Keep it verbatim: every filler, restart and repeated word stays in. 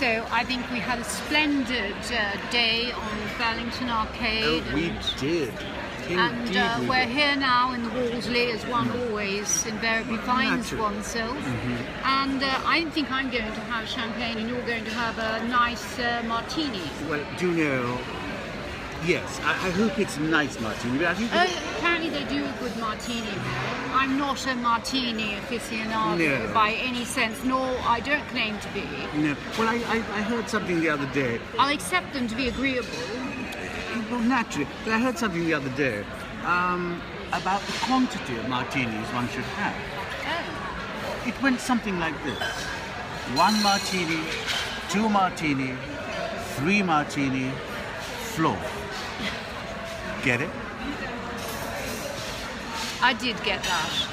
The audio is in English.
So I think we had a splendid uh, day on Burlington Arcade. Oh, we and, did. Indeed and uh, we we're did. here now in the Wolseley, as one mm. always invariably finds Naturally. oneself. Mm-hmm. And uh, I think I'm going to have champagne and you're going to have a nice uh, martini. Well, do you know, yes, I, I hope it's nice martini. But I think uh, apparently they do a good martini there. I'm not a martini aficionado no. by any sense, nor I don't claim to be. No. Well, I, I, I heard something the other day. I'll accept them to be agreeable. Well, naturally. But I heard something the other day um, about the quantity of martinis one should have. Oh. It went something like this. One martini, two martini, three martini, floor. Get it? I did get that.